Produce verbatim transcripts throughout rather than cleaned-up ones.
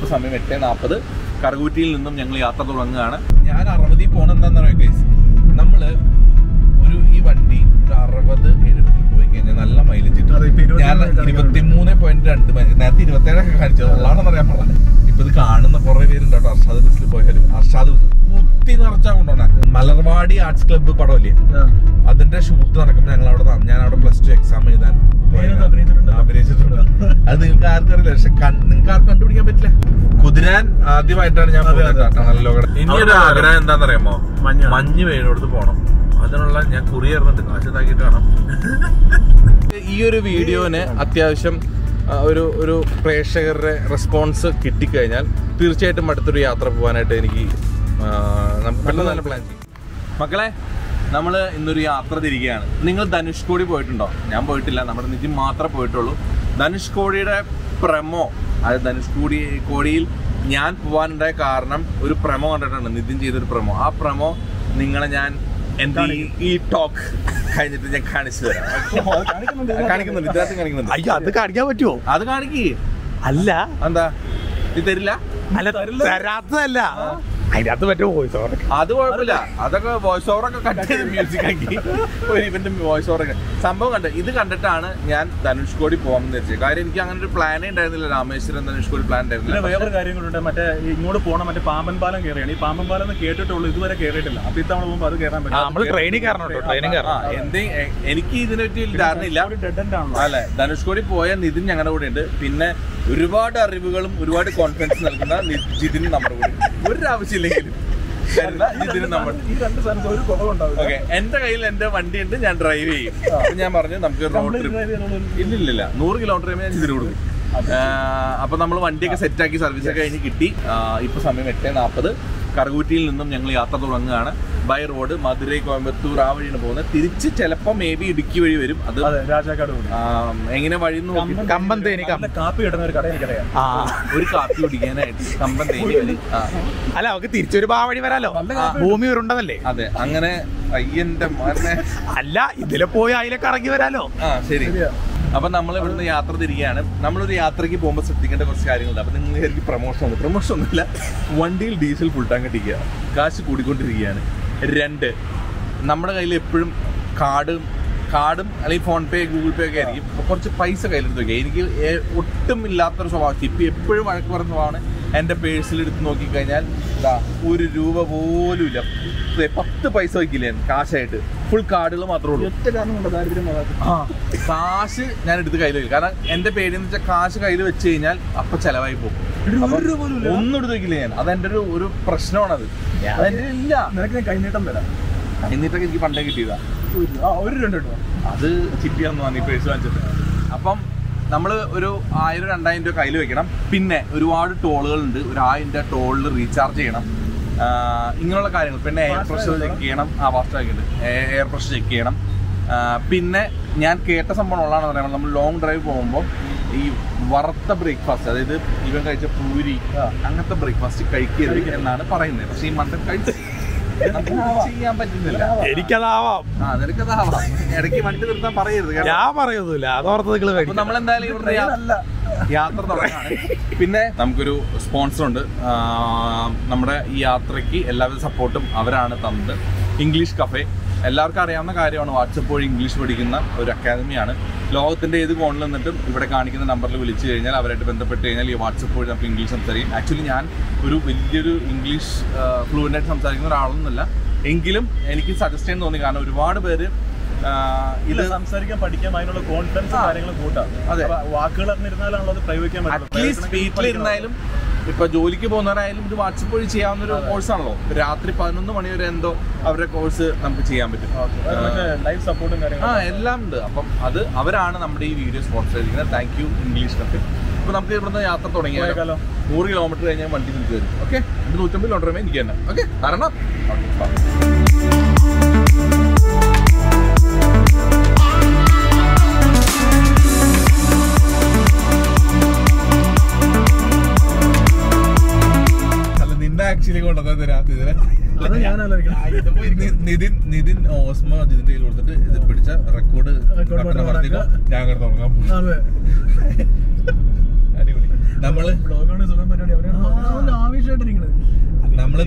ഇപ്പോൾ സമയം എട്ട് നാൽപ്പത് കറുകൂറ്റിയിൽ നിന്നും ഞങ്ങൾ യാത്ര തുടങ്ങുകയാണ്. ഞാൻ അറുപതിൽ പോകണം എന്താണെന്ന് പറയുക ഗൈസ്, നമ്മൾ ഒരു ഈ വണ്ടി ഒരു അറുപത് എഴുപതിൽ പോയി കഴിഞ്ഞാൽ നല്ല മൈലേജ് കിട്ടും. ഞാൻ ഇരുപത്തി മൂന്ന് പോയിന്റ് രണ്ട് മൈലേജ്, നേരത്തെ ഇരുപത്തേഴൊക്കെ കാണിച്ചത് ഉള്ളതാണെന്ന് അറിയാൻ പാടില്ല. ഇപ്പൊ ഇത് കാണുന്ന കുറേ പേരുണ്ട് കേട്ടോ അർഷാദ് ബസ്സിൽ പോയാൽ. അർഷാദ് കുത്തി നിറച്ചാ കൊണ്ടുപോകണം. മലർവാടി ആർട്സ് ക്ലബ്ബ് പടമല്ലേ, അതിന്റെ ഷൂട്ട് നടക്കുമ്പോൾ ഞങ്ങൾ അവിടെ ഞാൻ അവിടെ പ്ലസ് ടു എക്സാം എഴുതാൻ അഭിനയിച്ചിട്ടുണ്ട്. അത് നിങ്ങൾക്ക് ആർക്കും അറിയില്ല, പക്ഷെ നിങ്ങൾക്ക് ആർക്കും കണ്ടുപിടിക്കാൻ പറ്റില്ല. കുതിരാൻ ആദ്യമായിട്ടാണ് ഞാൻ പോകുന്നത്. ഇനിയൊരു ആഗ്രഹം എന്താണെന്ന് അറിയാമോ, മഞ്ഞ് വേനോടത്ത് പോകണം. അതിനുള്ള ഞാൻ കുറിയറിഞ്ഞിട്ട് കാശത്താക്കിയിട്ട് കാണാം. ഈ ഒരു വീഡിയോന് അത്യാവശ്യം ഒരു ഒരു പ്രേക്ഷകരുടെ റെസ്പോൺസ് കിട്ടിക്കഴിഞ്ഞാൽ തീർച്ചയായിട്ടും അടുത്തൊരു യാത്ര പോകാനായിട്ട് എനിക്ക് പെട്ടെന്ന് തന്നെ പ്ലാൻ ചെയ്യും. മക്കളെ, നമ്മൾ ഇന്നൊരു യാത്ര തിരിക്കുകയാണ്. നിങ്ങൾ ധനുഷ്കോടി പോയിട്ടുണ്ടോ? ഞാൻ പോയിട്ടില്ല, നമ്മുടെ നിജം മാത്രമേ പോയിട്ടുള്ളൂ. ധനുഷ്കോടിയുടെ പ്രമോ, അതായത് ധനുഷ്കോടി കോടിയിൽ ഞാൻ പോകാനുണ്ടായ കാരണം ഒരു പ്രമോ കണ്ടിട്ടുണ്ട്, നിതിൻ ചെയ്തൊരു പ്രമോ. ആ പ്രമോ നിങ്ങളെ ഞാൻ എന്റെ ഈ ടോക്ക് കഴിഞ്ഞിട്ട് ഞാൻ കാണിച്ചു തരാം. കാണിക്കുന്നുണ്ട്, ഇതിനകത്ത് കാണിക്കുന്നുണ്ട്. അയ്യോ, അത് കാണിക്കാൻ പറ്റുമോ? അത് കാണിക്കേ. അല്ല എന്താ ഇത് തരില്ല, തരാത്തതല്ല, അതിനകത്ത് മറ്റേ വോയിസ് ഓവർ. അത് കുഴപ്പമില്ല, അതൊക്കെ വോയിസ് ഓവറൊക്കെ കട്ട് ചെയ്ത് മ്യൂസിക് ആക്കി ഒരു ഇവന്റെ വോയിസ് ഓവറൊക്കെ സംഭവം കണ്ട്. ഇത് കണ്ടിട്ടാണ് ഞാൻ ധനുഷ്കോടി പോകാൻ വെച്ചത്. കാര്യം എനിക്ക് അങ്ങനെ ഒരു പ്ലാനേ ഉണ്ടായിരുന്നില്ല, രാമേശ്വരം ധനുഷ്കോടി പ്ലാൻ ഉണ്ടായിരുന്നില്ല. വേറെ കാര്യങ്ങളുണ്ട്, മറ്റേ ഇങ്ങോട്ട് പോകണം, മറ്റേ പാമ്പൻ പാലം കയറിയാണ്. ഈ പാമ്പൻ പാലം എന്ന് കേട്ടിട്ടുള്ളൂ, ഇതുവരെ കയറിയിട്ടില്ല. അപ്പൊ ഇത്തവണ പോകുമ്പോൾ അത് കയറാൻ പറ്റും. ട്രെയിനിൽ കയറണോ? ട്രെയിനിൽ കയറാം. എന്തേ എനിക്ക് ഇതിനെ പറ്റി ധാരണയില്ല. അല്ലെ, ധനുഷ്കോടി പോയ നിതിൻ ഞങ്ങളുടെ കൂടെ ഉണ്ട്. പിന്നെ ഒരുപാട് അറിവുകളും ഒരുപാട് കോൺഫിഡൻസ് നൽകുന്ന ജിതിന് നമ്മുടെ കൂടെ ഒരാവശ്യമില്ലെങ്കിലും എന്റെ കയ്യിൽ എന്റെ വണ്ടി ഉണ്ട്, ഞാൻ ഡ്രൈവ് ചെയ്യും. അപ്പൊ ഞാൻ പറഞ്ഞു നമുക്ക് റോഡ് ട്രിപ്പ് ഇല്ലില്ല, നൂറ് കിലോമീറ്റർ ഞാൻ ജിതിന് കൊടുക്കും. അപ്പൊ നമ്മൾ വണ്ടിയൊക്കെ സെറ്റാക്കി സർവീസൊക്കെ കഴിഞ്ഞ് കിട്ടി. ഇപ്പൊ സമയം എട്ട് നാൽപ്പത്. കറുകൂറ്റിയിൽ നിന്നും ഞങ്ങൾ യാത്ര തുടങ്ങുകയാണ്. ബൈ റോഡ് മധുരൈ കോയമ്പത്തൂർ ആ വഴിയാണ് പോകുന്നത്. തിരിച്ച് ചിലപ്പോൾ മേ ബി ഇടുക്കി വഴി വരും. അത് രാജാക്കാട് എങ്ങനെ വഴി കമ്പന്തേനി കാപ്പി കിട്ടുന്ന ഒരു കടയിലേക്കറിയാം, ഒരു കാപ്പി കുടിക്കാനായിട്ട് കമ്പന്തേനി വഴി. അല്ല, അവർക്ക് തിരിച്ചൊരു ആ വഴി വരാലോ, ഭൂമി ഉരുണ്ടതല്ലേ. അതെ, അങ്ങനെ അയ്യന്റെ മകനെ അല്ല, ഇതിലെ പോയി അതിലേക്ക് ഇറങ്ങി വരാലോ. ആ ശരി. അപ്പൊ നമ്മൾ ഇവിടുന്ന് യാത്ര തിരികെയാണ്. നമ്മളൊരു യാത്രയ്ക്ക് പോകുമ്പോൾ ശ്രദ്ധിക്കേണ്ട കുറച്ച് കാര്യങ്ങളുണ്ട്. അപ്പൊ നിങ്ങൾ എനിക്ക് പ്രൊമോഷൻ ഒന്നും പ്രൊമോഷൻ ഒന്നുമില്ല. വണ്ടിയിൽ ഡീസൽ ഫുൾ ടാങ്ക് അടിക്കുക, കാശ് കൂടിക്കൊണ്ടിരിക്കുകയാണ്. രണ്ട്, നമ്മുടെ കയ്യിൽ എപ്പോഴും കാർഡും കാർഡും അല്ലെങ്കിൽ ഫോൺ പേ ഗൂഗിൾ പേ ഒക്കെ ആയിരിക്കും. അപ്പോൾ കുറച്ച് പൈസ കയ്യിലെടുത്ത് നോക്കുക. എനിക്ക് ഒട്ടും ഇല്ലാത്തൊരു സ്വഭാവം, ചിപ്പി എപ്പോഴും വഴക്ക് പറഞ്ഞ സ്വഭാവമാണ്. എൻ്റെ പേഴ്സിലെടുത്ത് നോക്കിക്കഴിഞ്ഞാൽ ഒരു രൂപ പോലും ഇല്ല, പത്ത് പൈസ വയ്ക്കില്ലേ കാശായിട്ട്. ഫുൾ കാർഡുകൾ മാത്രമേ ഉള്ളൂ. ആ കാശ് ഞാൻ എടുത്ത് കയ്യിൽ വയ്ക്കും. കാരണം എൻ്റെ പേടിയെന്ന് വെച്ചാൽ കാശ് കയ്യിൽ വെച്ച് കഴിഞ്ഞാൽ അപ്പം ചിലവായി പോകും. ഒന്നും എടുത്ത് വയ്ക്കില്ല ഞാൻ. അതെൻ്റെ ഒരു ഒരു പ്രശ്നമാണത്. അതെൻ്റെ ഇല്ല. നിനക്ക് കൈനീട്ടം തരാം. കൈനീട്ടൊക്കെ എനിക്ക് പണ്ടേ കിട്ടിയതാ, ഒരു രണ്ട് രൂപ. അത് ചിട്ടിയാന്ന് പറഞ്ഞു പേഴ്സ് വാങ്ങിച്ചിട്ട്. അപ്പം നമ്മൾ ഒരു ആയിരം രണ്ടായിരം രൂപ കയ്യിൽ വെക്കണം. പിന്നെ ഒരുപാട് ടോളുകളുണ്ട്. ഒരു ആയിരം രൂപ ടോളിൽ റീചാർജ് ചെയ്യണം. ഇങ്ങനെയുള്ള കാര്യങ്ങൾ. പിന്നെ എയർ പ്രഷർ ചെക്ക് ചെയ്യണം. ആ ഫാസ്റ്റാക്കി ഉണ്ട്, എയർ പ്രഷർ ചെക്ക് ചെയ്യണം. പിന്നെ ഞാൻ കേട്ട സംഭവം ഉള്ളതാണെന്ന് പറയുമ്പോൾ നമ്മൾ ലോങ് ഡ്രൈവ് പോകുമ്പോൾ ഈ വറുത്ത ബ്രേക്ക്ഫാസ്റ്റ്, അതായത് ഇവൻ കഴിച്ച പൂരി അങ്ങനത്തെ ബ്രേക്ക്ഫാസ്റ്റ് കഴിക്കരുത് എന്നാണ് പറയുന്നത്. പക്ഷേ ഈ മണ്ടൻ കഴിച്ച് ചെയ്യാൻ പറ്റുന്നില്ല. എനിക്കതാവാം, നിനക്കതാവാം. ഇടയ്ക്ക് വണ്ടി നിർത്താൻ പറയരുത്, ഞാൻ പറയൊന്നുമില്ല. അതോർത്ത് നമ്മളെന്തായാലും ഇവിടെ യാത്ര തുടങ്ങാണ്. പിന്നെ നമുക്കൊരു സ്പോൺസറുണ്ട് നമ്മുടെ ഈ യാത്രയ്ക്ക്. എല്ലാവരും സപ്പോർട്ടും അവരാണ് തന്നത്. ഇംഗ്ലീഷ് കഫേ എല്ലാവർക്കും അറിയാവുന്ന കാര്യമാണ്. വാട്സപ്പ് വഴി ഇംഗ്ലീഷ് പഠിക്കുന്ന ഒരു അക്കാദമിയാണ്. ലോകത്തിൻ്റെ ഏത് കോണിൽ നിന്നിട്ടും ഇവിടെ കാണിക്കുന്ന നമ്പറിൽ വിളിച്ചു കഴിഞ്ഞാൽ, അവരായിട്ട് ബന്ധപ്പെട്ട് കഴിഞ്ഞാൽ ഈ വാട്സപ്പ് വഴി നമുക്ക് ഇംഗ്ലീഷ് സംസാരിക്കും. ആക്ച്വലി ഞാൻ ഒരു വലിയൊരു ഇംഗ്ലീഷ് ഫ്ലുവൻ്റായിട്ട് സംസാരിക്കുന്ന ഒരാളൊന്നുമല്ല, എങ്കിലും എനിക്ക് സജസ്റ്റ് ചെയ്യാൻ തോന്നി. കാരണം ഒരുപാട് പേര് ഇത് സംസാരിക്കാൻ പഠിക്കാം, അതിനുള്ള കോൺഫിഡൻസ് കാര്യങ്ങൾ കൂട്ടാം. അതെ, വാക്കുകൾ അറിഞ്ഞിരുന്നാലാണല്ലോ അത് പ്രയോഗിക്കാൻ പറ്റും. അറ്റ്ലീസ്റ്റ് വീട്ടിലിരുന്നാലും ഇപ്പൊ ജോലിക്ക് പോകുന്നവരായാലും ഇത് വാട്സപ്പ് വഴി ചെയ്യാവുന്ന ഒരു കോഴ്സാണല്ലോ. രാത്രി പതിനൊന്ന് മണി വരെ എന്തോ അവരുടെ കോഴ്സ് നമുക്ക് ചെയ്യാൻ പറ്റും. ലൈവ് സപ്പോർട്ടും കാര്യങ്ങളും ആ എല്ലാം ഉണ്ട്. അപ്പം അത് അവരാണ് നമ്മുടെ ഈ വീഡിയോ സ്പോൺസർ ചെയ്തിരിക്കുന്നത്. Thank you English cup. അപ്പൊ നമുക്ക് ഇവിടുന്ന് യാത്ര തുടങ്ങിയാലോ. നൂറ് കിലോമീറ്റർ കഴിഞ്ഞാൽ വണ്ടി തിരിച്ചു വരും. ഓക്കെ, നൂറ്റമ്പത് കിലോമീറ്റർ വരെ എനിക്ക് തന്നെ. ഓക്കെ, കാരണം ആക്ച്വലി കൊണ്ടുവന്നത് രാത്രി ഇതിനെ നിതിൻ നിതിൻ ഓസ്മ ഇതിന്റെ കയ്യിൽ കൊടുത്തിട്ട് ഇത് പിടിച്ച റെക്കോർഡ് വർദ്ധിക്കും. ഞാൻ തുടങ്ങാൻ പോകും. അടിപൊളി. നമ്മള് I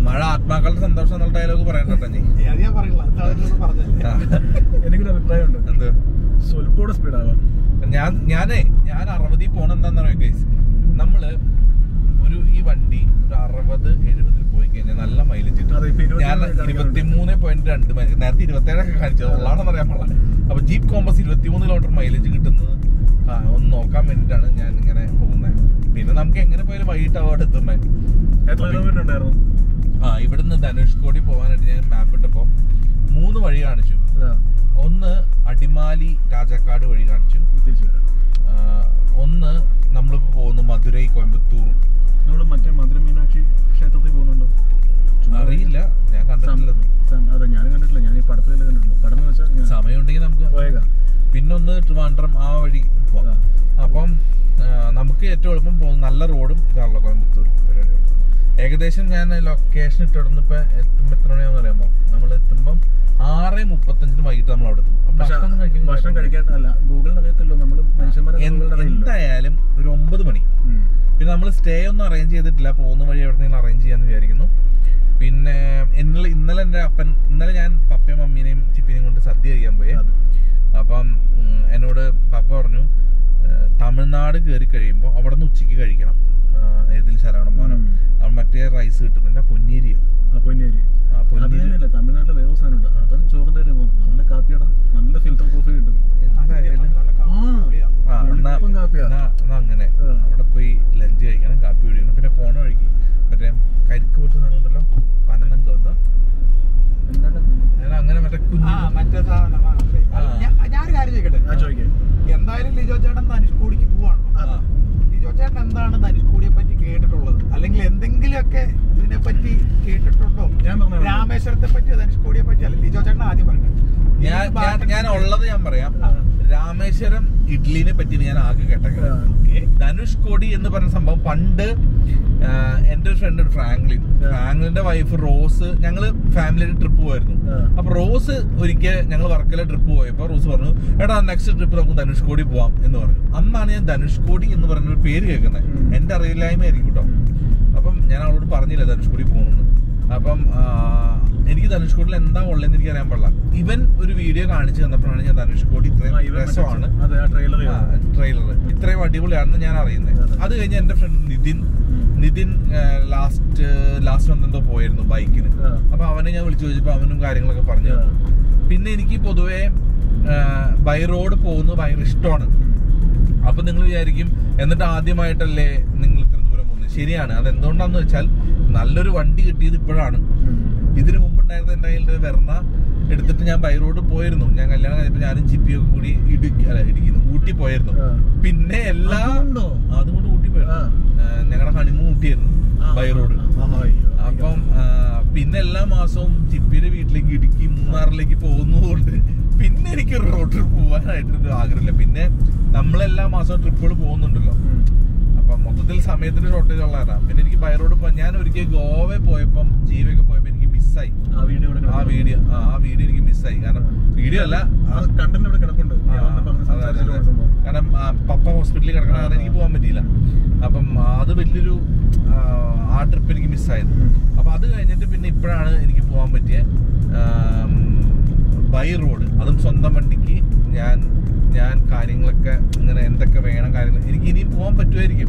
Mara Atmakal Sanderson dialogue for entertaining. Yeah, yeah, yeah. I have a Dhanushkodi map. I have three variants. One is Adimali Rajakad. One is Madurai Coimbatore. You have to Madurai Meenakshi Kshetrathil പോകുന്നുണ്ടോ? അറിയില്ല. ഞാൻ കണ്ടിട്ടില്ല. അത ഞാൻ കണ്ടിട്ടില്ല. ഞാൻ ഈ പടത്തിലേ കണ്ടിട്ടുള്ളൂ. പടം വെച്ചാ സമയം ഉണ്ടെങ്കിൽ നമുക്ക് പോയേക്കാം. പിന്നെ ഒന്ന് ട്രിവാൻഡ്രം ആ വഴി പോകാം. അപ്പോൾ നമുക്ക് ഏറ്റവും എളുപ്പം പോകുന്ന നല്ല റോഡും ഇതാണല്ലോ Coimbatore. Aggregation and a location at Metronomo. Namalatumbo are a mupatent by Itam Loud. Google the money. Pinamal stay on the range at the Lapon, everything arrange and Verino. Pin in the land up and Papema meaning chipping on the Sadia way. Upon an order Paporno, Tamil Nadu curriculum, Avadanu Chiki curriculum. Edil Saramana, a material rice to the Punirio. A Punirio. A Punirio, a Tamil Nadu, and the Capia, and the filter coffee. Ramesharam Italy ne patini yana aage kattaka. Dhanushkodi endu parana sambhavam pandu ende friend Franklin. Franklin's wife Rose njangal family trip poyirunnu. Appo Rose orikke njangal Varkala trip poyappo Rose parnu, "Eda next trip namukku Dhanushkodi povam" ennu paranju. Annanu njan Dhanushkodi ennu parana oru peru kekkunne. Ende ariyillayma irikku ട്ടോ. Appo njan avalodu parnilla Dhanushkodi povunu. Appo എനിക്ക് ധനുഷ്കോടിയിൽ എന്താ ഉള്ളതെന്ന് എനിക്ക് അറിയാൻ പാടില്ല. ഇവൻ ഒരു video കാണിച്ചു തന്നപ്പോഴാണ് ഞാൻ ധനുഷ്കോടി ഇത്രയും രസമാണ് ട്രെയിലർ ഇത്രയും അടിപൊളിയാണെന്ന് ഞാൻ അറിയുന്നത്. അത് കഴിഞ്ഞ് എൻ്റെ friend Nithin Nithin last last വന്നെന്തോ പോയിരുന്നു ബൈക്കിന്. അപ്പൊ അവനെ ഞാൻ വിളിച്ചു ചോദിച്ചപ്പോൾ അവനും കാര്യങ്ങളൊക്കെ പറഞ്ഞു തന്നു. പിന്നെ എനിക്ക് പൊതുവേ ബൈ റോഡ് പോകുന്നത് ഭയങ്കര ഇഷ്ടമാണ്. അപ്പൊ നിങ്ങൾ വിചാരിക്കും എന്നിട്ട് ആദ്യമായിട്ടല്ലേ നിങ്ങൾ ഇത്ര ദൂരം പോകുന്നത്. ശരിയാണ്. അതെന്തുകൊണ്ടാന്ന് വെച്ചാൽ നല്ലൊരു വണ്ടി കിട്ടിയത് ഇപ്പോഴാണ്. ഇതിനു മുമ്പുണ്ടായിരുന്ന എൻ്റെ കയ്യിൽ വെർണ എടുത്തിട്ട് ഞാൻ ബൈറോഡ് പോയിരുന്നു. ഞാൻ കല്യാണം കഴിഞ്ഞപ്പോൾ ഞാനും ജിപ്പിയൊക്കെ കൂടി ഇടുക്കി അല്ല ഇടിക്കുന്നു ഊട്ടി പോയിരുന്നു. പിന്നെ എല്ലാ അതുകൊണ്ട് ഊട്ടി പോയിരുന്നു. ഞങ്ങളുടെ ഹണിമൂൺ ഊട്ടിയായിരുന്നു ബൈറോഡ്. അപ്പം പിന്നെ എല്ലാ മാസവും ജിപ്പിയുടെ വീട്ടിലേക്ക് ഇടുക്കി മൂന്നാറിലേക്ക് പോകുന്നതുകൊണ്ട് പിന്നെ എനിക്ക് റോഡ് ട്രിപ്പ് പോകാനായിട്ടൊരു ആഗ്രഹമില്ല. പിന്നെ നമ്മളെല്ലാ മാസവും ട്രിപ്പുകൾ പോകുന്നുണ്ടല്ലോ. അപ്പം മൊത്തത്തിൽ സമയത്തിന് ഷോർട്ടേജ് ഉള്ളതാണ്. പിന്നെ എനിക്ക് ബൈറോഡ് പോകാൻ ഞാൻ ഒരിക്കൽ ഗോവയിൽ പോയപ്പം ജീവയൊക്കെ പോയപ്പോൾ എനിക്ക് മിസ്സായി. ആ വീഡിയോ ആ വീഡിയോ ആ വീഡിയോ എനിക്ക് മിസ്സായി. കാരണം വീഡിയോ അല്ല കണ്ടന്റ് ഇവിടെ കിടപ്പുണ്ട്. കാരണം പപ്പ ഹോസ്പിറ്റലിൽ കിടക്കണ കാരണം എനിക്ക് പോകാൻ പറ്റിയില്ല. അപ്പം അത് വലിയൊരു ആ ട്രിപ്പ് എനിക്ക് മിസ്സായത്. അപ്പം അത് കഴിഞ്ഞിട്ട് പിന്നെ ഇപ്പോഴാണ് എനിക്ക് പോകാൻ പറ്റിയ ബൈ റോഡ്. അതും സ്വന്തം വണ്ടിക്ക് ഞാൻ ഞാൻ കാര്യങ്ങളൊക്കെ ഇങ്ങനെ എന്തൊക്കെ വേണം കാര്യങ്ങൾ എനിക്ക് ഇനിയും പോകാൻ പറ്റുമായിരിക്കും.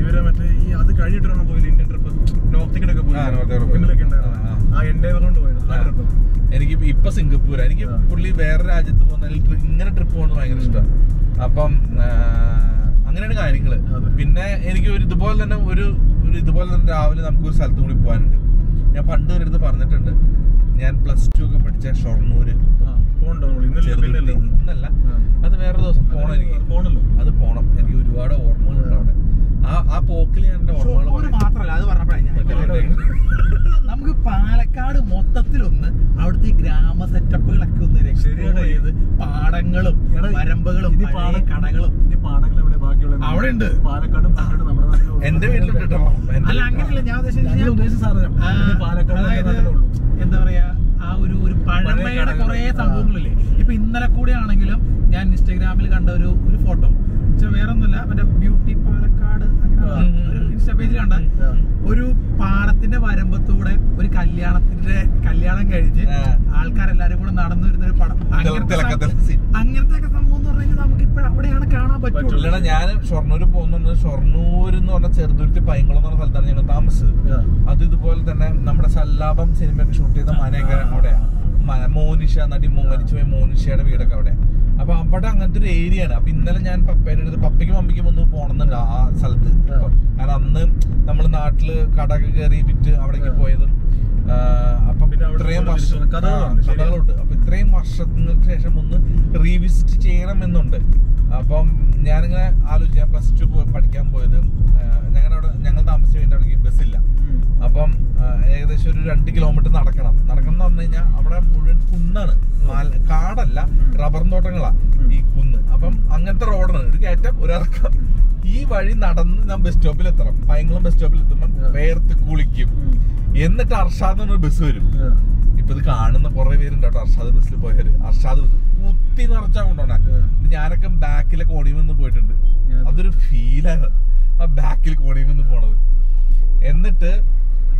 ഇവരെ മറ്റേ ഈ അത് കഴിഞ്ഞിട്ടാണോ പോയില്ല ഇന്ത്യൻ ട്രിപ്പ് നോർത്തിക്കടൊക്കെ പോയില്ലൊക്കെ ഉണ്ടായിരുന്നു. ആ എൻ്റെ കൊണ്ട് പോയത് ആ ട്രിപ്പ് എനിക്ക് ഇപ്പൊ സിംഗപ്പൂർ എനിക്ക് പുള്ളി വേറെ രാജ്യത്ത് പോകുന്നതിൽ ഇങ്ങനെ ട്രിപ്പ് പോകുന്നത് ഭയങ്കര ഇഷ്ടമാണ്. അപ്പം അങ്ങനെയാണ് കാര്യങ്ങൾ. പിന്നെ എനിക്ക് ഒരു ഇതുപോലെ തന്നെ ഒരു ഇതുപോലെ തന്നെ രാവിലെ നമുക്കൊരു സ്ഥലത്തും കൂടി പോകാനുണ്ട്. ഞാൻ പണ്ട് ഒരിടത്ത് പറഞ്ഞിട്ടുണ്ട്, ഞാൻ പ്ലസ് ടു ഒക്കെ പഠിച്ച ഷൊർണൂര് ഇന്നല്ല, അത് വേറെ ദിവസം പോകണം, എനിക്ക് പോകണല്ലോ, അത് പോകണം. എനിക്ക് ഒരുപാട് ഓർമ്മകളുണ്ട് അവിടെ. ആ ആ പോക്കിൽ ഞാൻ എൻ്റെ ഓർമ്മകൾ മാത്രമല്ല, അത് പറഞ്ഞപ്പോഴാണ് നമുക്ക് പാലക്കാട് മൊത്തത്തിലൊന്ന് അവിടുത്തെ ഗ്രാമ സെറ്റപ്പുകളൊക്കെ ഒന്ന് എക്സ്പ്ലോർ ചെയ്ത് പാടങ്ങളും വരമ്പുകളും കടകളും അവിടെ ഉണ്ട്. പാലക്കാട് എന്റെ വീട്ടിലിട്ടോ അല്ല അങ്ങനെയല്ല, ഞാൻ ഉദ്ദേശിച്ചത് എന്താ പറയാ, ആ ഒരു ഒരു പഴമയുടെ കുറെ സംഭവങ്ങളില്ലേ. ഇപ്പൊ ഇന്നലെ കൂടെ ആണെങ്കിലും ഞാൻ ഇൻസ്റ്റാഗ്രാമിൽ കണ്ട ഒരു ഒരു ഫോട്ടോ, വേറൊന്നുമില്ല, മറ്റേ ബ്യൂട്ടി പാലക്കാട് ഇൻസ്റ്റാ പേജിൽ കണ്ട ഒരു പാടത്തിന്റെ വരമ്പത്തൂടെ ഒരു കല്യാണത്തിന്റെ കല്യാണം കഴിച്ച് ആൾക്കാരെല്ലാരും കൂടെ നടന്നു വരുന്ന ഒരു പടം. അങ്ങനത്തെ ഒക്കെ സംഭവം എന്ന് പറഞ്ഞാൽ നമുക്ക് ഇപ്പൊ അവിടെയാണ് കാണാൻ പറ്റുള്ളൂ. ഞാൻ ഷൊർണൂര് പോകുന്നത്, ഷൊർണൂര് എന്ന് പറഞ്ഞ ചെറുതുരുത്തി പൈങ്കുളം എന്ന സ്ഥലത്താണ് ഞങ്ങൾ താമസിച്ചത്. അത് ഇതുപോലെ തന്നെ നമ്മുടെ സല്ലാപം സിനിമയൊക്കെ ഷൂട്ട് ചെയ്ത മനേക്കരൻ അവിടെയാണ്. മോനിഷ നടി മരിച്ചുപോയി മോനിഷയുടെ വീടൊക്കെ അവിടെ. അപ്പൊ അവിടെ അങ്ങനത്തെ ഒരു ഏരിയ ആണ്. അപ്പൊ ഇന്നലെ ഞാൻ പപ്പേൻ്റെ അടുത്ത് പപ്പയ്ക്കും മമ്മിക്കും ഒന്ന് പോകണമെന്നുണ്ട് ആ സ്ഥലത്ത്. കാരണം അന്ന് നമ്മൾ നാട്ടില് കടക്ക് കയറി വിറ്റ് അവിടേക്ക് പോയത്. അപ്പൊ പിന്നെ ഇത്രയും വർഷം കഥകളുണ്ട്. അപ്പൊ ഇത്രയും വർഷങ്ങൾക്ക് ശേഷം ഒന്ന് റീവിസിറ്റ് ചെയ്യണം എന്നുണ്ട്. അപ്പം ഞാനിങ്ങനെ ആലോചിച്ചു, ഞാൻ പ്ലസ് ടു പഠിക്കാൻ പോയത് ഞങ്ങളുടെ ഞങ്ങൾ താമസിച്ച് കഴിഞ്ഞാൽ അവിടേക്ക് ബസ്സില്ല. അപ്പം ഏകദേശം ഒരു രണ്ട് കിലോമീറ്റർ നടക്കണം. നടക്കണം എന്ന് പറഞ്ഞു കഴിഞ്ഞാൽ അവിടെ മുഴുവൻ കുന്നാണ്, കാടല്ല, റബ്ബർ തോട്ടങ്ങളാണ് ഈ കുന്ന്. അപ്പം അങ്ങനത്തെ റോഡാണ്, ഒരു കയറ്റം ഒരു ഇറക്കം. ഈ വഴി നടന്ന് ഞാൻ ബസ് സ്റ്റോപ്പിൽ എത്തണം. പൈങ്കുളം ബസ് സ്റ്റോപ്പിൽ എത്തുമ്പോൾ വേർത്ത് കുളിക്കും, എന്നിട്ട് അർഷാദ് എന്നൊരു ബസ് വരും. ഇപ്പൊ ഇത് കാണുന്ന കുറെ പേരുണ്ട് കേട്ടോ, അർഷാദ് ബസ്സിൽ പോയവര്. അർഷാദ് ബസ് കുത്തി നിറച്ചാ കൊണ്ടോണ. ഞാനൊക്കെ ബാക്കിലെ കോണിമെന്ന് പോയിട്ടുണ്ട്, അതൊരു ഫീലാണ് ആ ബാക്കിൽ കോണിമെന്ന് പോണത്. എന്നിട്ട്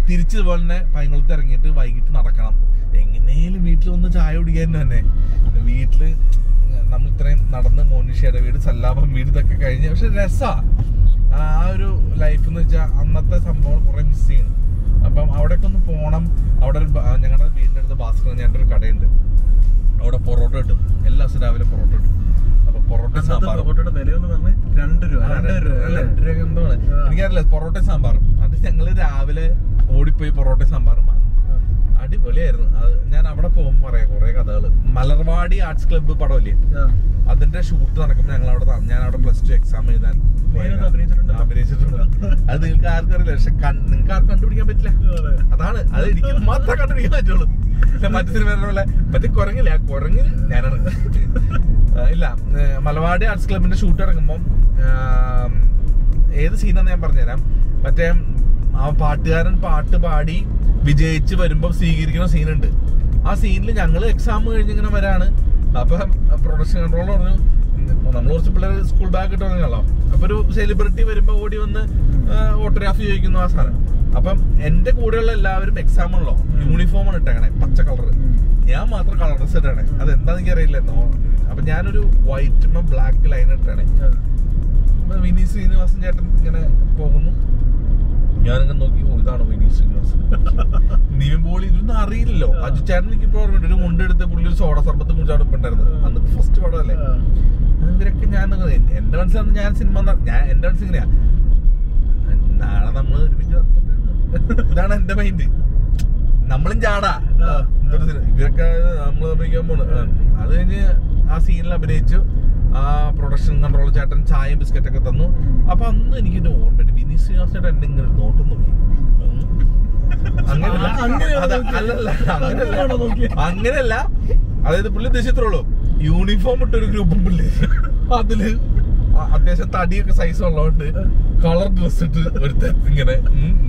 തിരിച്ചതുപോലെ തന്നെ പൈങ്കുളത്ത് ഇറങ്ങിയിട്ട് വൈകിട്ട് നടക്കണം. എങ്ങനെയും വീട്ടിൽ ഒന്ന് ചായ കുടിക്കാൻ തന്നെ, വീട്ടില് നമ്മൾ ഇത്രയും നടന്ന് മോനിഷയുടെ വീട് സല്ലാപം വീട് ഇതൊക്കെ കഴിഞ്ഞ്. പക്ഷെ രസമാണ് ആ ഒരു ലൈഫ് എന്ന് വെച്ചാൽ. അന്നത്തെ സംഭവം കുറെ മിസ് ചെയ്യണം. അപ്പം അവിടെയൊക്കെ ഒന്ന് പോകണം. അവിടെ ഒരു ഞങ്ങളുടെ വീടിൻ്റെ അടുത്ത് ഭാസ്കർ എന്ന് പറഞ്ഞൊരു കടയുണ്ട്. അവിടെ പൊറോട്ട കിട്ടും, എല്ലാ ദിവസവും രാവിലെ പൊറോട്ട കിട്ടും. അപ്പൊ പൊറോട്ട സാമ്പാർ, പൊറോട്ടയുടെ വിലയെന്ന് പറഞ്ഞാൽ രണ്ട് രൂപ രണ്ട് രൂപ രണ്ട് രൂപ എന്താണ് എനിക്കറിയില്ല. പൊറോട്ട സാമ്പാറും, അത് ഞങ്ങൾ രാവിലെ ഓടിപ്പോയി പൊറോട്ട സാമ്പാറും വാങ്ങി, അടിപൊളിയായിരുന്നു. അത് ഞാൻ അവിടെ പോകുമ്പോൾ പറയാം കുറെ കഥകള്. മലർവാടി ആർട്സ് ക്ലബ്ബ് പടമല്ലേ, അതിന്റെ ഷൂട്ട് നടക്കുമ്പോൾ ഞങ്ങൾ അവിടെ ഞാൻ അവിടെ പ്ലസ് ടു എക്സാം എഴുതാൻ അഭിനയിച്ചിട്ടുണ്ട്. അത് നിങ്ങൾക്ക് ആർക്കും അറിയില്ല, പക്ഷെ നിങ്ങൾക്ക് ആർക്കും കണ്ടുപിടിക്കാൻ പറ്റില്ല. അതാണ്, അത് എനിക്ക് മാത്രമേ കണ്ടുപിടിക്കാൻ പറ്റുള്ളൂ. മറ്റു സിനിമകളെ മറ്റേ കുരങ്ങില്ല, ആ കുരങ്ങിൽ ഞാനാണ് ഇല്ല. മലർവാടി ആർട്സ് ക്ലബ്ബിന്റെ ഷൂട്ട് ഇറങ്ങുമ്പോൾ ഏത് സീനാന്ന് ഞാൻ പറഞ്ഞുതരാം. മറ്റേ ആ പാട്ടുകാരൻ പാട്ട് പാടി വിജയിച്ച് വരുമ്പോൾ സ്വീകരിക്കുന്ന സീനുണ്ട്. ആ സീനിൽ ഞങ്ങൾ എക്സാം കഴിഞ്ഞിങ്ങനെ വരാണ്. അപ്പം പ്രൊഡക്ഷൻ കൺട്രോളർ പറഞ്ഞു, നമ്മൾ കുറച്ച് പിള്ളേർ സ്കൂൾ ബാഗ് കിട്ടുവാണല്ലോ, അപ്പം ഒരു സെലിബ്രിറ്റി വരുമ്പോൾ ഓടി വന്ന് ഓട്ടോഗ്രാഫ് ചോദിക്കുന്നു ആ സാധനം. അപ്പം എൻ്റെ കൂടെയുള്ള എല്ലാവരും എക്സാം ഉള്ളോ യൂണിഫോമാണ് ഇട്ടേക്കണേ, പച്ച കളർ. ഞാൻ മാത്രം കളർ ഡ്രസ് ഇട്ടേണേ, അത് എന്താണെന്ന് അറിയില്ലെന്നോ. അപ്പം ഞാനൊരു വൈറ്റും ബ്ലാക്ക് ലൈൻ ഇട്ടേണേ. അപ്പം വിനീത് ശ്രീനിവാസൻ ചേട്ടൻ ഇങ്ങനെ പോകുന്നു, ഞാനിങ്ങനെ നോക്കി, ഓ ഇതാണോ വിനീത് ശ്രീനിവാസൻ, നിവിൻ പോളി, ഇതൊന്നും അറിയില്ലല്ലോ. അജു ചേട്ടൻ എനിക്കിപ്പോൾ ഓർമ്മയുണ്ട്, ഒരു മുണ്ടെടുത്ത് പുള്ളി ഒരു സോഡ സർബത്ത് കുടിച്ചാടുണ്ടായിരുന്നു. അന്ന് ഫസ്റ്റ് പടമല്ലേ. അങ്ങനെയൊക്കെ ഞാൻ എന്റെ മനസ്സിലാണ് ഞാൻ സിനിമ, ഞാൻ എന്റെ മനസ്സിങ്ങനെയാ, നാളെ നമ്മൾ ഒരുമിച്ച് ഇതാണ് എന്റെ മൈൻഡ്. നമ്മളും ചാടാ ഇവരൊക്കെ നമ്മൾ അഭിനയിക്കാൻ പോണ്. അത് കഴിഞ്ഞ് ആ സീനിൽ അഭിനയിച്ചു. ആ പ്രൊഡക്ഷൻ കൺട്രോൾ ചേട്ടൻ ചായ ബിസ്ക്കറ്റ് ഒക്കെ തന്നു. അപ്പൊ അന്ന് എനിക്ക് എന്റെ ഓർമ്മയുണ്ട്, വിനീത് ശ്രീനിവാസ ചേട്ടൻ എന്നെ ഇങ്ങനെ നോട്ടം നോക്കി. അങ്ങനല്ല അങ്ങനല്ല അങ്ങനെയല്ല അതായത് പുള്ളി ഉദ്ദേശിത്രയുള്ളൂ, യൂണിഫോം ഇട്ടൊരു ഗ്രൂപ്പും പുള്ളി, അതില് അത്യാവശ്യം തടിയൊക്കെ സൈസ് ഉള്ളതുകൊണ്ട് കളർ ഡ്രസ് ഇട്ട് ഒരു ഇങ്ങനെ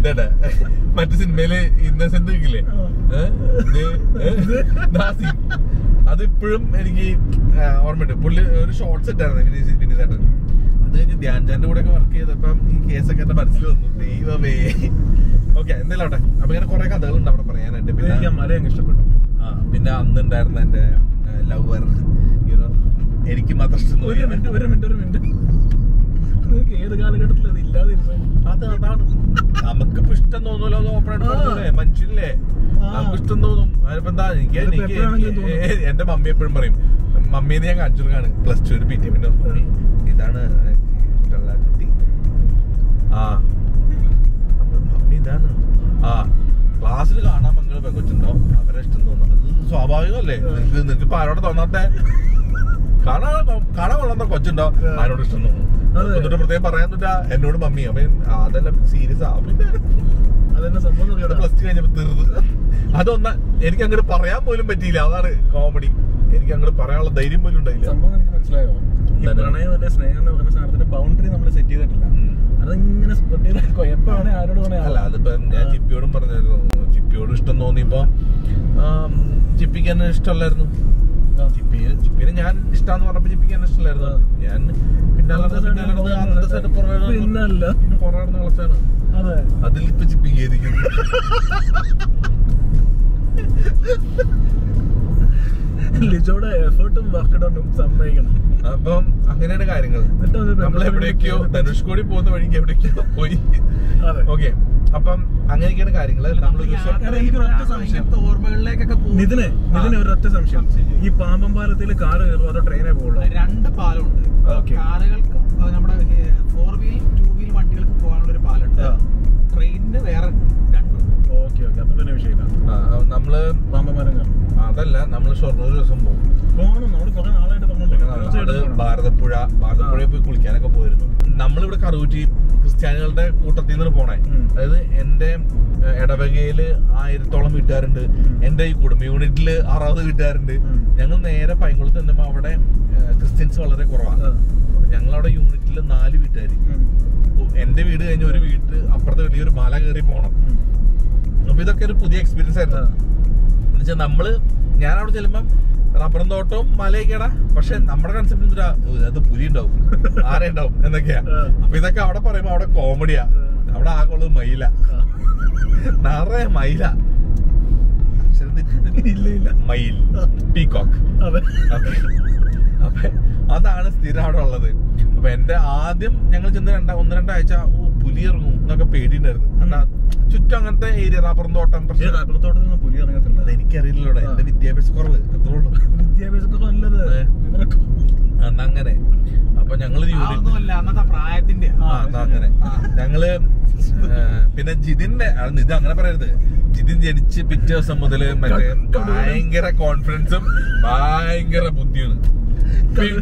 എന്താ മറ്റു സിനിമയില് ഇന്നസെന്റ് ഇല്ലേ, അതിപ്പോഴും എനിക്ക് ഓർമ്മയുണ്ട്. പുള്ളി ഒരു ഷോർട്ട്സ് ഇട്ടായിരുന്നു വിനീത് ചേട്ടൻ. അത് കഴിഞ്ഞ് ധ്യാൻ ചാന്റെ കൂടെ ഒക്കെ വർക്ക് ചെയ്തപ്പം ഈ കേസൊക്കെ എന്റെ മനസ്സിൽ വന്നു. ദൈവമേ. ഓക്കെ, എന്തായാലും അവിടെ അപ്പൊ ഇങ്ങനെ കുറെ കഥകളുണ്ട് അവിടെ പറയാനായിട്ട്. പിന്നെ എനിക്ക് മലയെ ഇഷ്ടപ്പെട്ടു. ആ പിന്നെ അന്നുണ്ടായിരുന്ന എന്റെ ലവർ, എനിക്ക് മാത്രം ഏത് കാലഘട്ടത്തിൽ അത് ഇല്ലാതിരുന്നത്, അത് അതാണ് നമുക്കിപ്പോ ഇഷ്ടം തോന്നൂലോ. ഓപ്പറേറ്റ് മനുഷ്യനല്ലേ, നമുക്ക് ഇഷ്ടം തോന്നും. അതിപ്പോ എന്താ എനിക്ക് എനിക്ക് എന്റെ മമ്മി എപ്പോഴും പറയും, മമ്മീനെ ഞാൻ കാണിച്ചു കൊടുക്കാണ്. പ്ലസ് ടു ഒരു പി ടി എമ്മിന്റെ ഇതാണ് നിനക്കിപ്പോ ആരോടെ തോന്നാത്ത കട കട കൊള്ളുന്ന കൊച്ചുണ്ടോ ആരോട് ഇഷ്ടം എന്നിട്ട് പ്രത്യേകം പറയാൻ പറ്റാ എന്നോട് മമ്മി അപ്പൊ അതെല്ലാം സീരിയസ് ആ പിന്നെ അതെന്നെ സംഭവം പ്ലസ് ടു കഴിഞ്ഞപ്പോ തീർത്ത് അതൊന്ന എനിക്ക് അങ്ങോട്ട് പറയാൻ പോലും പറ്റിയില്ല. അതാണ് കോമഡി. എനിക്ക് അങ്ങോട്ട് പറയാനുള്ള ധൈര്യം പോലും ഉണ്ടായില്ല. സംഭവം എനിക്ക് മനസ്സിലായോ? പ്രണയം അല്ലെ സ്നേഹം എന്ന് പറഞ്ഞ സാധനത്തിന്റെ ബൗണ്ടറി നമ്മൾ സെറ്റ് ചെയ്തിട്ടില്ല. അതിങ്ങനെ എപ്പോഴാണ് ആരോട് അല്ല അതിപ്പോ ഞാൻ ചിപ്പിയോടും പറഞ്ഞായിരുന്നു. ചിപ്പിയോട് ഇഷ്ടം തോന്നിയപ്പോ ചിപ്പിക്ക് തന്നെ ഇഷ്ടമല്ലായിരുന്നു. ചിപ്പി ചിപ്പിനെ ഞാൻ ഇഷ്ടമാന്ന് പറഞ്ഞപ്പോ ചിപ്പിക്ക് തന്നെ ഇഷ്ടമല്ലായിരുന്നു. ഞാൻ പിന്നെ പുറകെ വളച്ചാണ് അതിലിപ്പോ ചിപ്പിക്ക് ആയിരിക്കും. ലിജോടെ എഫേർട്ടും വർക്കിടൊന്നും സമ്മതിക്കണം. അപ്പം അങ്ങനെയാണ് കാര്യങ്ങൾ. നമ്മളെവിടെയൊക്കെയോ ധനുഷ്കോടി പോകുന്ന വഴിക്ക് എവിടെയൊക്കെയോ പോയി. ഓക്കെ, അപ്പം അങ്ങനെയൊക്കെയാണ് കാര്യങ്ങൾ. ഇതിന് ഇതിന് ഒരൊറ്റ സംശയം, ഈ പാമ്പമ്പാലത്തിൽ കാറ് കയറുമോ അതോ ട്രെയിനേ പോകുള്ളൂ? രണ്ട് പാലമുണ്ട്. കാറുകൾക്കും നമ്മുടെ ഫോർ വീൽ ടു വീൽ വണ്ടികൾക്ക് പോകാനുള്ള ഒരു പാലുണ്ട്. ട്രെയിനിന് വേറെ രണ്ടുണ്ട്. ഓക്കെ ഓക്കെ, അപ്പൊ പിന്നെ വിഷയമില്ല. നമ്മള് പാമ്പമ്പാലം കാണും. അതല്ല, നമ്മൾ ഷൊർണൂർ ദിവസം പോകും. ഭാരതപ്പുഴ ഭാരതപ്പുഴയിൽ പോയി കുളിക്കാനൊക്കെ പോയിരുന്നു. നമ്മളിവിടെ കറൂറ്റി ക്രിസ്ത്യാനികളുടെ കൂട്ടത്തിൽ നിന്ന് പോണേ. അതായത് എന്റെ ഇടവകയില് ആയിരത്തോളം വീട്ടുകാരുണ്ട്. എന്റെ ഈ കുടുംബ യൂണിറ്റില് അറുപത് വീട്ടുകാരുണ്ട്. ഞങ്ങൾ നേരെ പൈങ്കുളത്ത് നിന്നപ്പോ അവിടെ ക്രിസ്ത്യൻസ് വളരെ കുറവാണ്. അപ്പൊ ഞങ്ങളവിടെ യൂണിറ്റില് നാല് വീട്ടുകാർ. എന്റെ വീട് കഴിഞ്ഞ ഒരു വീട്ട് അപ്പുറത്തെ വീട്ടിൽ ഒരു മല കയറി പോണം. അപ്പൊ ഇതൊക്കെ ഒരു പുതിയ എക്സ്പീരിയൻസ് ആയിരുന്നു. എന്നുവെച്ചാൽ നമ്മള് ഞാൻ അവിടെ ചെല്ലുമ്പം റബ്ബറും തോട്ടവും മലയൊക്കെയാടാ. പക്ഷെ നമ്മുടെ കൺസെപ്റ്റ് അത് പുലി ഉണ്ടാവും ആരെ ഉണ്ടാവും എന്നൊക്കെയാ. അപ്പൊ ഇതൊക്കെ അവിടെ പറയുമ്പോ അവിടെ കോമഡിയാ. അവിടെ ആകെയുള്ളത് മയില, നിറയെ മയില, മയിൽ, പീകോക്ക്. അപ്പൊ അതാണ് സ്ഥിരം അവിടെ ഉള്ളത്. അപ്പൊ എന്റെ ആദ്യം ഞങ്ങൾ ചെന്ന് രണ്ടാ ഒന്ന് രണ്ടാഴ്ച ഓ പുലി ഇറങ്ങും എന്നൊക്കെ പേടിയുണ്ടായിരുന്നു. അതാ ചുറ്റും അങ്ങനത്തെ ഏരിയ റബ്ബറും തോട്ടം. പക്ഷേ റബ്ബർ തോട്ടത്തിൽ പുലി ഇറങ്ങത്തില്ല. എനിക്കറിയില്ലല്ലോ, എന്റെ വിദ്യാഭ്യാസ കുറവ്. അത്രേ ഉള്ളൂ വിദ്യാഭ്യാസ കുറവ്. അന്നങ്ങനെ അപ്പൊ ഞങ്ങള് പ്രായത്തിന്റെ അങ്ങനെ ഞങ്ങള് പിന്നെ ജിതിന്റെ ഇത് അങ്ങനെ പറയരുത്. ജിതിൻ ജനിച്ച് പിറ്റേ ദിവസം മുതല് മറ്റേ ഭയങ്കര കോൺഫിഡൻസും ഭയങ്കര ബുദ്ധിയാണ്.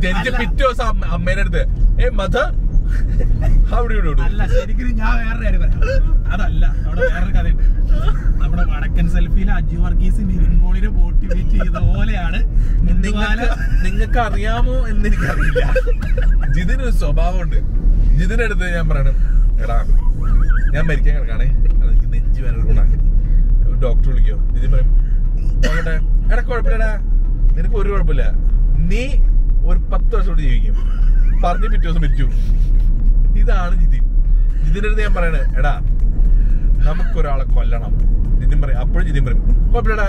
ജനിച്ച് പിറ്റേ ദിവസം അമ്മേനെ അടുത്ത് ഏ മദർ ഞാൻ വേറെ കാര്യം പറയാം. അതല്ല, അവിടെ വേറൊരു കഥയുണ്ട്. നമ്മുടെ വടക്കൻ സെൽഫിയിൽ അജു വർഗീസിന്റെ ഇരുമ്പോളിനെ മോട്ടിവേറ്റ് ചെയ്ത പോലെയാണ്. നിങ്ങൾക്ക് അറിയാമോ എന്നെനിക്കറിയില്ല. ജിതിനൊരു സ്വഭാവമുണ്ട്. ജിതിന്റെ അടുത്ത് ഞാൻ പറയണം, എടാ ഞാൻ മരിക്കാൻ കിടക്കാണേ, എനിക്ക് നെഞ്ചു വേണം, ഒരു ഡോക്ടർ വിളിക്കോ. ജിതിൻ പറയും, നോക്കട്ടെ എടാ കുഴപ്പമില്ലടാ, നിനക്ക് ഒരു കുഴപ്പമില്ല, നീ ഒരു പത്ത് വർഷം കൂടി ജീവിക്കും, പറഞ്ഞ് പിറ്റേ ദിവസം മരിച്ചു. ഇതാണ് ജിതിൻ. ജിതിന്റെ അടുത്ത് ഞാൻ പറയണേ, എടാ നമുക്കൊരാളെ കൊല്ലണം. ജിതിൻ പറയും, അപ്പോഴും ജിതിൻ പറയും കുഴപ്പമില്ലടാ,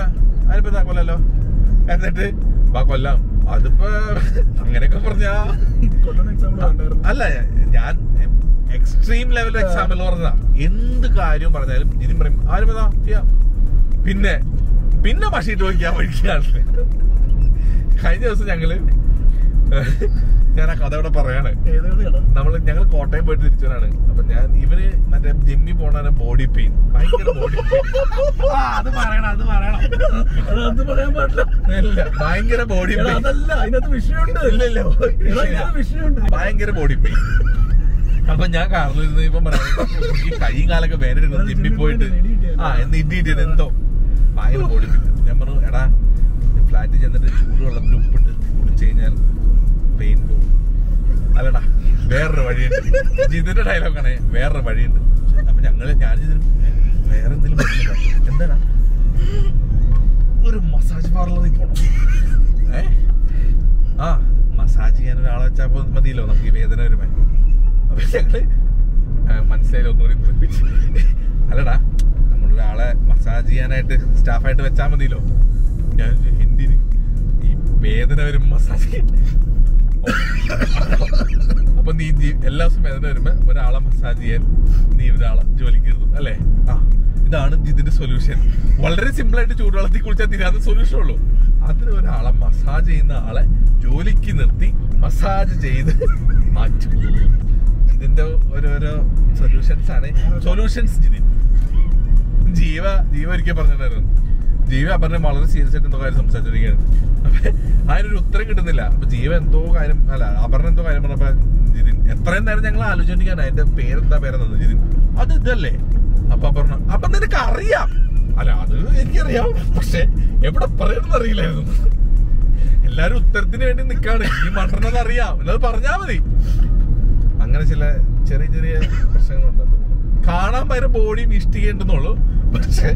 അതിനിപ്പോ എന്താ കൊല്ലല്ലോ, എന്നിട്ട് വാ കൊല്ലാം. അതിപ്പോ അങ്ങനെയൊക്കെ പറഞ്ഞ അല്ല, ഞാൻ എക്സ്ട്രീം ലെവൽ എക്സാമ്പിൾ പറഞ്ഞതാ. എന്ത് കാര്യം പറഞ്ഞാലും ജിതിൻ പറയും ആരും എന്താ ചെയ്യാ, പിന്നെ പിന്നെ മഷീട്ട് നോക്കിയാ വഴിക്കാണ്. കഴിഞ്ഞ ദിവസം ഞങ്ങള് ഞാൻ ആ കഥ ഇവിടെ പറയാണ്. നമ്മള് ഞങ്ങൾ കോട്ടയം പോയിട്ട് തിരിച്ചവരാണ്. അപ്പൊ ഞാൻ ഇവര് മറ്റേ ജിമ്മിൽ പോണ ബോഡി പെയിൻ, ഭയങ്കര ബോഡി പെയിൻ. അത് പറയണം, അത് പറയണം, അത് പറയാൻ പാടില്ല. ഭയങ്കര ബോഡി പെയിൻ. അതല്ല, അതിനകത്ത് വിഷയമുണ്ട്. ഇല്ലല്ലോ, വിഷയമുണ്ട്. ഭയങ്കര ബോഡി പെയിൻ. അപ്പൊ ഞാൻ കാറിലിരുന്ന് ഇപ്പം പറയാം, കൈ കാലൊക്കെ വേദന ജിമ്മിൽ പോയിട്ട് ആ എന്ന് ഇടിയിട്ടിയത് എന്തോ ഭയങ്കര ബോഡി പെയിൻ. ഞാൻ പറഞ്ഞു, എടാ ഫ്ലാറ്റിൽ ചെന്നിട്ട് ചൂടുവെള്ളത്തിൽ ഉപ്പിട്ട് കുടിച്ചു കഴിഞ്ഞാൽ പെയിൻ പോകും. അല്ലടാ വേറൊരു വഴിയുണ്ട്. ജിതിന്റെ ഡയലോഗാണ്, വേറൊരു വഴിയുണ്ട്. അപ്പൊ ഞങ്ങള് ഞാൻ ജിതിന് വേറെ എന്തെങ്കിലും എന്താടാ, ഒരു മസാജ് പാർലറിൽ പോണം. ഏ ആ മസാജ് ചെയ്യാൻ ഒരാളെ വെച്ചാൽ മതിയല്ലോ, നമുക്ക് ഈ വേദന വരുമ്പോ. അപ്പൊ ഞങ്ങള് മനസ്സിലായില്ല, ഒന്നുകൂടി അല്ലടാ നമ്മളൊരാളെ മസാജ് ചെയ്യാനായിട്ട് സ്റ്റാഫായിട്ട് വെച്ചാൽ മതിയല്ലോ. ഞാൻ എന്തിന് ഈ വേദന വരും മസാജ് ചെയ്യട്ടെ. അപ്പൊ നീ എല്ലാ ദിവസവും വേദന വരുമ്പോ ഒരാളെ മസാജ് ചെയ്യാൻ നീ ഒരാളെ ജോലിക്ക് ഇരുന്നു അല്ലേ. ആ ഇതാണ് ഇതിന്റെ സൊല്യൂഷൻ. വളരെ സിമ്പിൾ ആയിട്ട് ചൂടുവെള്ളത്തിൽ കുളിച്ചാൽ തീരാത്ത സൊല്യൂഷൻ ഉള്ളൂ. അതിന് ഒരാളെ മസാജ് ചെയ്യുന്ന ആളെ ജോലിക്ക് നിർത്തി മസാജ് ചെയ്ത് മാറ്റും. ഇതിന്റെ ഓരോരോ സൊല്യൂഷൻസ് ആണ് സൊല്യൂഷൻസ്. ജിതിൻ ജീവ ജീവ ഒരിക്കൽ പറഞ്ഞിട്ടുണ്ടായിരുന്നു, Jeeva apparently വളരെ serious ആയിട്ട് എന്തോ കാര്യം സംസാരിച്ചിരിക്കുകയാണ്. അപ്പോൾ അതിനൊരു ഉത്തരം കിട്ടുന്നില്ല. അപ്പോൾ ജീവ എന്തോ കാര്യം അല്ല അപർണ എന്തോ കാര്യം പറഞ്ഞപ്പോൾ ജിതിൻ എത്രയും നേരം ഞങ്ങൾ ആലോചിക്കാൻ അതിന്റെ പേരെന്താ പേരെന്നത് ജിതിൻ അത് ഇതല്ലേ അപ്പം അപർണ അപ്പം നിനക്ക് അറിയാം അല്ല അത് എനിക്കറിയാം പക്ഷെ എവിടെ പറയുമെന്ന് അറിയില്ലായിരുന്നു എല്ലാരും ഉത്തരത്തിന് വേണ്ടി നിൽക്കാണ് ഈ മണ്ടനത് അറിയാം എന്നത് പറഞ്ഞാൽ മതി അങ്ങനെ ചില ചെറിയ ചെറിയ പ്രശ്നങ്ങളുണ്ട് കാണാൻ ഭയങ്കര ബോഡി ഇഷ്ടിക്കേണ്ടെന്നുള്ളൂ പക്ഷെ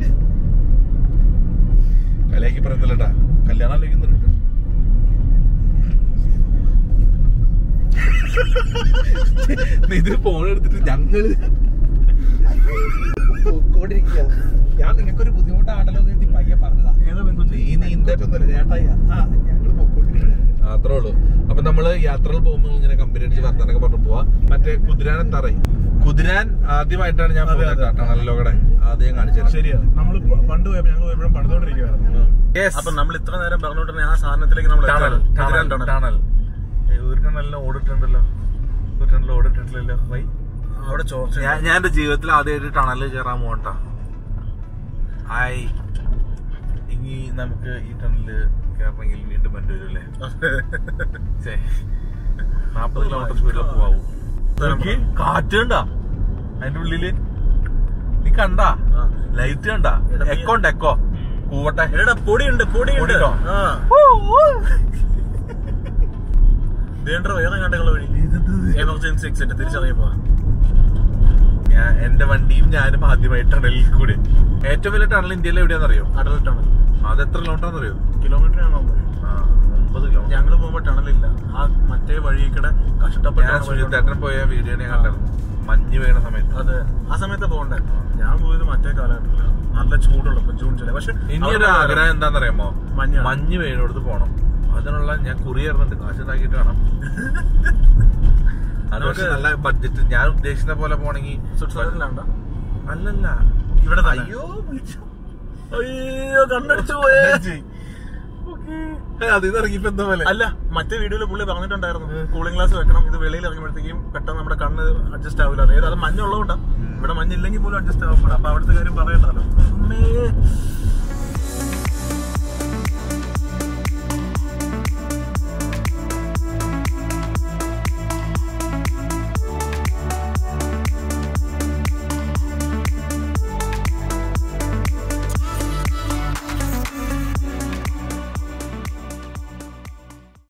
കലയാക്കി പറയുന്നില്ലട്ടാ കല്യാണം ആലോചിക്കുന്നുണ്ട് ഇത് ഫോൺ എടുത്തിട്ട് ഞങ്ങള് ഞാൻ നിങ്ങൾക്കൊരു ബുദ്ധിമുട്ടാണല്ലോ പയ്യെ പറഞ്ഞതാ ഞങ്ങള് പൊക്കോട്ടിരിക്കുക അത്രേ ഉള്ളൂ അപ്പൊ നമ്മള് യാത്രകൾ പോകുമ്പോൾ ഇങ്ങനെ കമ്പനി അടിച്ച് വർത്താനൊക്കെ പറഞ്ഞു പോവാ മറ്റേ കുതിരാൻ തറയും കുതിരാൻ ആദ്യമായിട്ടാണ് ഞാൻ ടണലിലോടെ ആദ്യം കാണിച്ചത് ശരിയാണ് നമ്മൾ പണ്ട് പോയപ്പോ ഞങ്ങൾ പോയപ്പോഴും പണിതോണ്ടിരിക്കുവായിരുന്നു അപ്പൊ നമ്മൾ ഇത്ര നേരം പറഞ്ഞോട്ടെ ആ സാധനത്തിലേക്ക് നമ്മൾ ടണൽ ഒരു ടണലിലും ഓടിട്ടുണ്ടല്ലോ ഒരു ടണലിലും ഓടിട്ടിട്ടില്ലല്ലോ വൈ അവിടെ ചോർച്ച ഞാൻ എന്റെ ജീവിതത്തിൽ ആദ്യമായിട്ട് ടണലിൽ കയറാൻ പോകട്ടാ ആയി ഇനി നമുക്ക് ഈ ടണലില് കയറണമെങ്കിൽ വീണ്ടും മറ്റു വരൂല്ലേ നാപ്പത് കിലോമീറ്റർ സ്പീഡിൽ പോവാവൂ എനിക്ക് കാറ്റ് കണ്ടാ അതിന്റെ ഉള്ളില് നീ കണ്ടാ ലൈറ്റ് കണ്ടാ എക്കോ ഉണ്ട് എക്കോ കൂവട്ടെ പൊടിയുണ്ട് പൊടിയുണ്ട് തിരിച്ചറിയപ്പോ ഞാൻ എന്റെ വണ്ടിയും ഞാനും ആദ്യമായി ടണലിൽ കൂടെ ഏറ്റവും വലിയ ടണൽ ഇന്ത്യയിലെ എവിടെയാണെന്നറിയോ അടൽ ടണൽ അത് എത്ര കിലോമീറ്ററാണെന്ന് അറിയോ കിലോമീറ്റർ ആണോ ഒമ്പത് കിലോമീറ്റർ ഞങ്ങൾ പോകുമ്പോ ടണലില്ല ആ മറ്റേ വഴിക്കടെ കഷ്ടപ്പെട്ട പോയ വീഡിയോ ഞാൻ കണ്ടായിരുന്നു മഞ്ഞ് വീണ സമയത്ത് അതെ ആ സമയത്ത് പോകണ്ടേ ഞാൻ പോയത് മറ്റേ കാലഘട്ടത്തിലാണ് നല്ല ചൂടുള്ളപ്പോ ജൂൺ ജൂലൈ പക്ഷെ ഇനിയൊരു ആഗ്രഹം എന്താണെന്നറിയാമോ മഞ്ഞ് മഞ്ഞ് വീണോടത്ത് പോകണം അതിനുള്ള ഞാൻ കുറിയർ കാശുണ്ടാക്കിയിട്ട് കാണാം അത് പക്ഷെ നല്ല ബഡ്ജറ്റ് ഞാൻ ഉദ്ദേശിക്കുന്ന പോലെ പോണെങ്കിൽ സ്വിറ്റ്സർലൻഡ് അല്ലല്ല ഇവിടെ അയ്യോ അയ്യോ കണ്ണടിച്ചു പോയേ അതിറങ്ങിപ്പോ എന്താ പോലെ അല്ല മറ്റേ വീഡിയോയില് പുള്ളി പറഞ്ഞിട്ടുണ്ടായിരുന്നു കൂളിംഗ് ഗ്ലാസ് വെക്കണം ഇത് വെളിയിൽ ഇറങ്ങുമ്പോഴത്തേക്കും പെട്ടെന്ന് നമ്മുടെ കണ്ണ് അഡ്ജസ്റ്റ് ആവില്ല അതായത് അത് മഞ്ഞുള്ളതുകൊണ്ടാണ് ഇവിടെ മഞ്ഞില്ലെങ്കിൽ പോലും അഡ്ജസ്റ്റ് ആവപ്പെടും അപ്പൊ അവിടുത്തെ കാര്യം പറയണ്ടല്ലോ